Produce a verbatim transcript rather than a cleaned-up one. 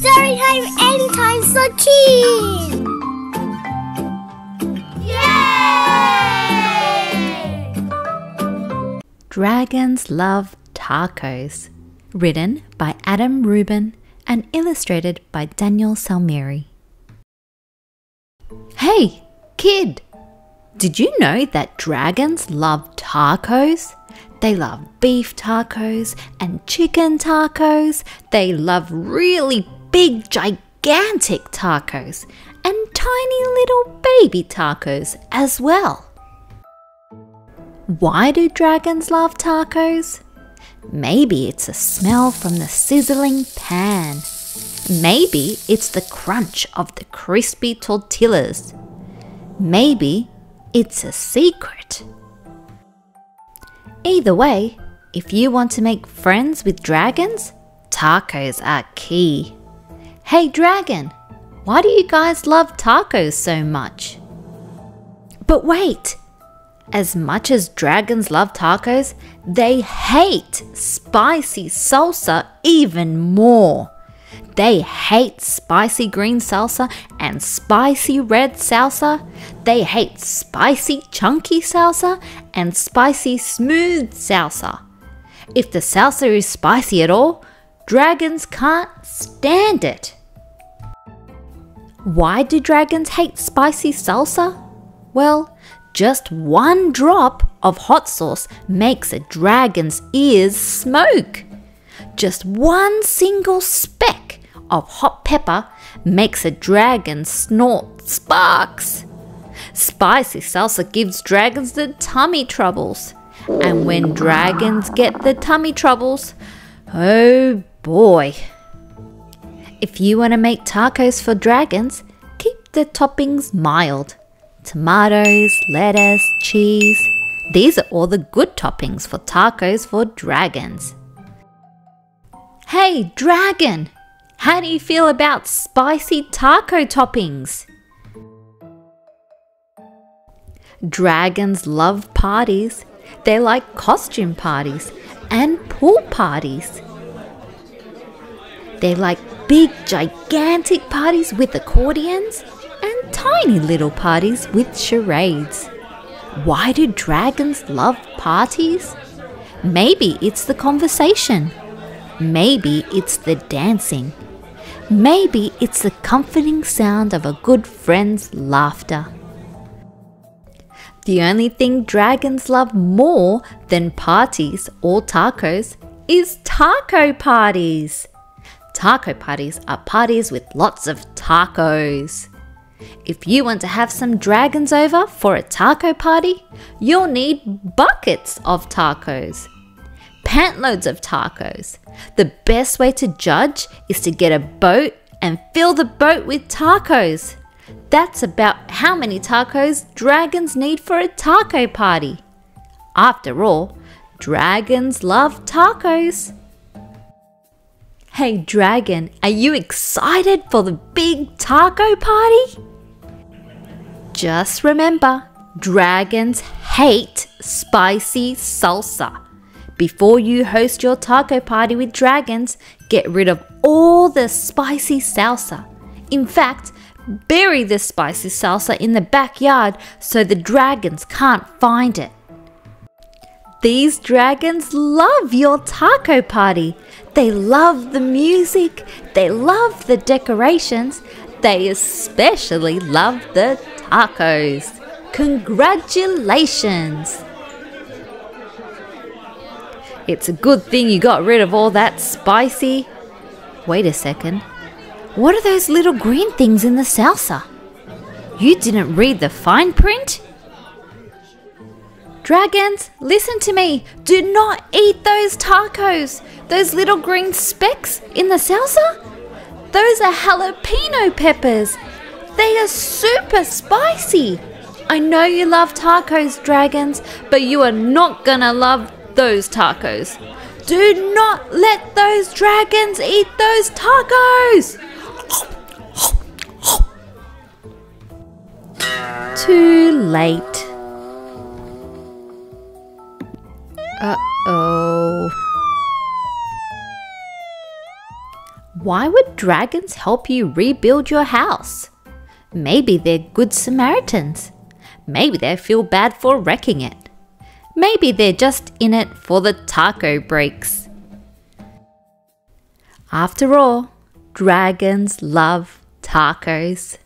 story time anytime, so cheese! Yay! Dragons Love Tacos. Written by Adam Rubin and illustrated by Daniel Salmieri. Hey, kid! Did you know that dragons love tacos? They love beef tacos and chicken tacos. They love really big, gigantic tacos and tiny little baby tacos as well. Why do dragons love tacos? Maybe it's a smell from the sizzling pan. Maybe it's the crunch of the crispy tortillas. Maybe it's a secret. Either way, if you want to make friends with dragons, tacos are key. Hey dragon, why do you guys love tacos so much? But wait! As much as dragons love tacos, they hate spicy salsa even more. They hate spicy green salsa and spicy red salsa. They hate spicy chunky salsa and spicy smooth salsa. If the salsa is spicy at all, dragons can't stand it. Why do dragons hate spicy salsa? Well, just one drop of hot sauce makes a dragon's ears smoke. Just one single speck of hot pepper makes a dragon snort sparks. Spicy salsa gives dragons the tummy troubles. And when dragons get the tummy troubles, oh boy. If you want to make tacos for dragons, keep the toppings mild. Tomatoes, lettuce, cheese. These are all the good toppings for tacos for dragons. Hey dragon! How do you feel about spicy taco toppings? Dragons love parties. They like costume parties and pool parties. They like big, gigantic parties with accordions and tiny little parties with charades. Why do dragons love parties? Maybe it's the conversation. Maybe it's the dancing. Maybe it's the comforting sound of a good friend's laughter. The only thing dragons love more than parties or tacos is taco parties. Taco parties are parties with lots of tacos. If you want to have some dragons over for a taco party, you'll need buckets of tacos. Pantloads of tacos. The best way to judge is to get a boat and fill the boat with tacos. That's about how many tacos dragons need for a taco party. After all, dragons love tacos. Hey dragon, are you excited for the big taco party? Just remember, dragons hate spicy salsa. Before you host your taco party with dragons, get rid of all the spicy salsa. In fact, bury the spicy salsa in the backyard so the dragons can't find it. These dragons love your taco party. They love the music. They love the decorations. They especially love the tacos. Congratulations! It's a good thing you got rid of all that spicy... Wait a second. What are those little green things in the salsa? You didn't read the fine print? Dragons, listen to me. Do not eat those tacos. Those little green specks in the salsa? Those are jalapeno peppers. They are super spicy. I know you love tacos, dragons, but you are not gonna love those tacos. Do not let those dragons eat those tacos. Too late. Uh-oh. Why would dragons help you rebuild your house? Maybe they're good Samaritans. Maybe they feel bad for wrecking it. Maybe they're just in it for the taco breaks. After all, dragons love tacos.